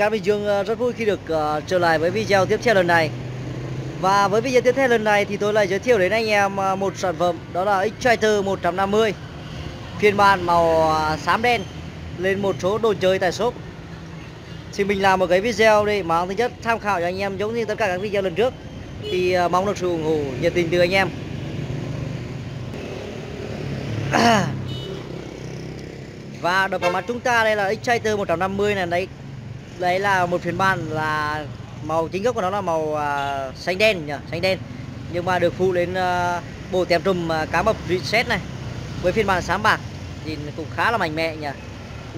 Cát Bình Dương rất vui khi được trở lại với video tiếp theo lần này. Và với video tiếp theo lần này thì tôi lại giới thiệu đến anh em một sản phẩm, đó là Exciter 150 phiên bản màu xám đen lên một số đồ chơi tại shop. Thì mình làm một cái video đây mà tính chất tham khảo cho anh em, giống như tất cả các video lần trước. Thì mong được sự ủng hộ nhiệt tình từ anh em. Và đập vào mặt chúng ta đây là Exciter 150 này đấy. Đấy là một phiên bản là màu chính gốc của nó là màu xanh đen nhỉ, xanh đen. Nhưng mà được phụ lên bộ tem trùm cá mập reset này với phiên bản xám bạc, nhìn cũng khá là mạnh mẽ nhỉ.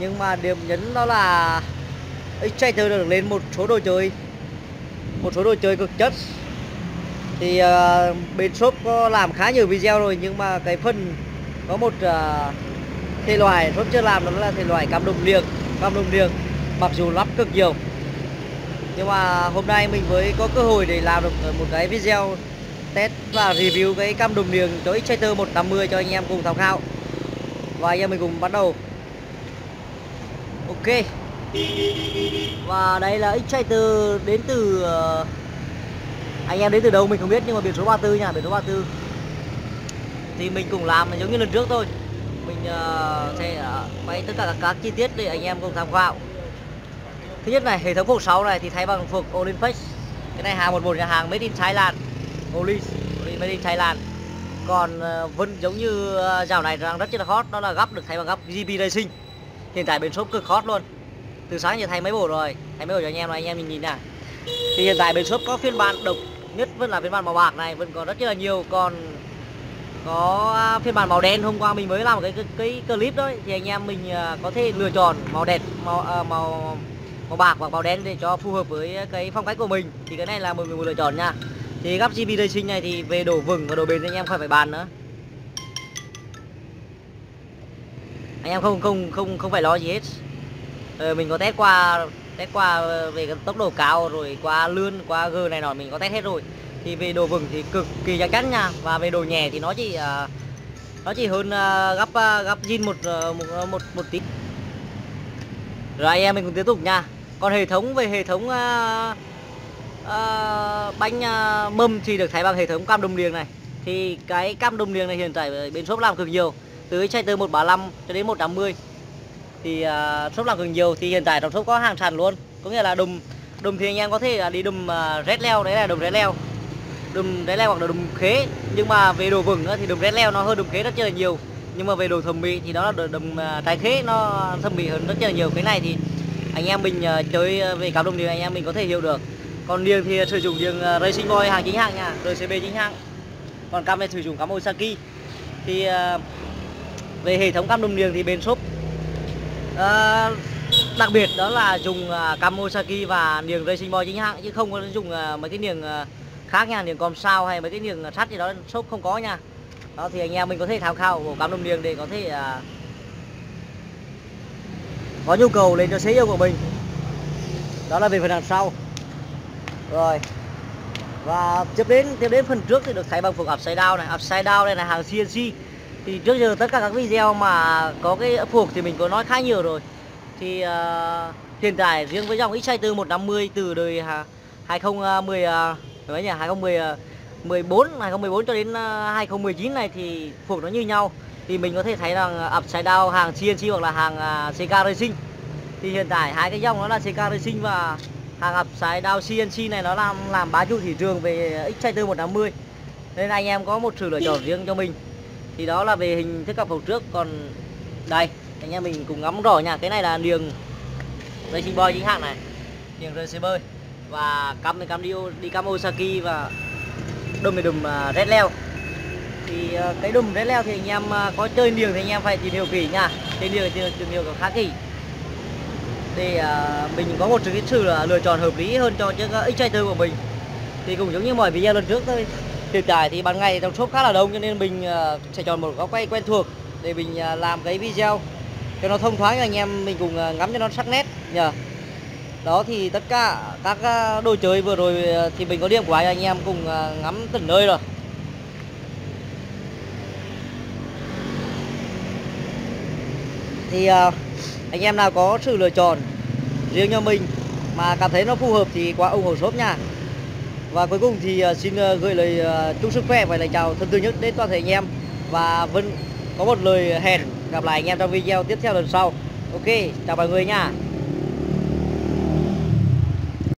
Nhưng mà điểm nhấn đó là Exciter được lên một số đồ chơi cực chất. Thì bên shop có làm khá nhiều video rồi, nhưng mà cái phần có một thể loại shop chưa làm, đó là thể loại cam đồng liêng. Mặc dù lắp cực nhiều, nhưng mà hôm nay mình mới có cơ hội để làm được một cái video test và review cái cam đồng liêng cho Exciter 150 cho anh em cùng tham khảo. Và anh em mình cùng bắt đầu. Ok. Và đây là Exciter đến từ anh em đến từ đâu mình không biết, nhưng mà biển số 34 nha, biển số 34. Thì mình cũng làm giống như lần trước thôi. Mình sẽ quay tất cả các chi tiết để anh em cùng tham khảo. Thứ nhất này, hệ thống phục 6 này thì thay bằng phục Olimpax. Cái này hàng 11, nhà hàng made in Thailand. Oli made in Thailand. Còn vẫn giống như dạo này đang rất là hot, đó là gấp được thay bằng gấp GP Racing. Hiện tại bên shop cực hot luôn. Từ sáng giờ thay mấy bộ rồi, thay mấy bộ cho anh em này, anh em mình nhìn nè. Thì hiện tại bên shop có phiên bản độc nhất vẫn là phiên bản màu bạc này, vẫn còn rất là nhiều. Còn có phiên bản màu đen, hôm qua mình mới làm một cái clip đó, thì anh em mình có thể lựa chọn màu đẹp, màu bạc hoặc màu đen để cho phù hợp với cái phong cách của mình. Thì cái này là một lựa chọn nha. Thì gấp GP Racing này thì về độ vững và độ bền anh em khỏi phải bàn nữa. Anh em không phải lo gì hết. Mình có test qua về cái tốc độ cao rồi qua lươn, qua gờ này nọ, mình có test hết rồi. Thì về độ vững thì cực kỳ chắc chắn nha, và về độ nhẹ thì nó chỉ hơn gấp zin một tí. Rồi anh em mình cũng tiếp tục nha. Còn hệ thống bánh mâm thì được thay bằng hệ thống cam đồng liêng này. Thì cái cam đồng liêng này hiện tại bên shop làm cực nhiều, từ Exciter 135 cho đến 180. Thì shop làm cực nhiều, thì hiện tại trong shop có hàng sẵn luôn. Có nghĩa là đùm thì anh em có thể đi đùm red leo, đấy là đùm red leo. Đùm red leo hoặc là đùm khế, nhưng mà về đồ vững thì đùm red leo nó hơn đùm khế rất là nhiều. Nhưng mà về đồ thẩm mỹ thì đó là đùm trái khế, nó thẩm mỹ hơn rất là nhiều. Cái này thì anh em mình chơi về cam đồng liêng anh em mình có thể hiểu được. Còn liêng thì sử dụng liêng Racing Boy hàng chính hãng nha, RCB chính hãng. Còn cam này sử dụng cam Osaki. Thì về hệ thống cam đồng liêng thì bên shop đặc biệt đó là dùng cam Osaki và niềng Racing Boy chính hãng, chứ không có dùng mấy cái niềng khác nha, niềng còm sao hay mấy cái niềng sắt gì đó shop không có nha. Đó thì anh em mình có thể tham khảo của cam đồng liêng để có thể có nhu cầu lên cho xe yêu của mình. Đó là về phần đằng sau. Rồi. Và tiếp đến phần trước thì được thay bằng phục upside down này. Upside down đây là hàng CNC. Thì trước giờ tất cả các video mà có cái phục thì mình có nói khá nhiều rồi. Thì hiện tại riêng với dòng Exciter 150 từ đời 2014 cho đến 2019 này thì phục nó như nhau. Thì mình có thể thấy rằng upside down hàng CNC hoặc là hàng CK Racing. Thì hiện tại hai cái dòng đó là CK Racing và hàng upside down CNC này nó làm bá chủ thị trường về Exciter 150. Nên anh em có một sự lựa chọn riêng cho mình. Thì đó là về hình thức cặp hậu trước. Còn đây anh em mình cùng ngắm rõ nha. Cái này là niềng Racing Boy chính hãng này, niềng RCB. Và cam đi cam Osaki và đùm thì đùm red leo. Thì cái đùm red leo thì anh em có chơi niềng thì anh em phải tìm hiểu kỹ nha. Chơi niềng thì tìm hiểu khá kỹ để mình có một sự lựa chọn hợp lý hơn cho chiếc Exciter của mình. Thì cũng giống như mọi video lần trước thôi. Hiện tại thì ban ngày trong shop khá là đông, cho nên mình sẽ chọn một góc quay quen thuộc để mình làm cái video cho nó thông thoáng cho anh em mình cùng ngắm cho nó sắc nét nhờ. Đó thì tất cả các đồ chơi vừa rồi thì mình có điểm của anh em cùng ngắm từng nơi rồi. Thì anh em nào có sự lựa chọn riêng cho mình mà cảm thấy nó phù hợp thì quá ủng hộ shop nha. Và cuối cùng thì xin gửi lời chúc sức khỏe và lời chào thân thương nhất đến toàn thể anh em, và vẫn có một lời hẹn gặp lại anh em trong video tiếp theo lần sau. Ok, chào mọi người nha.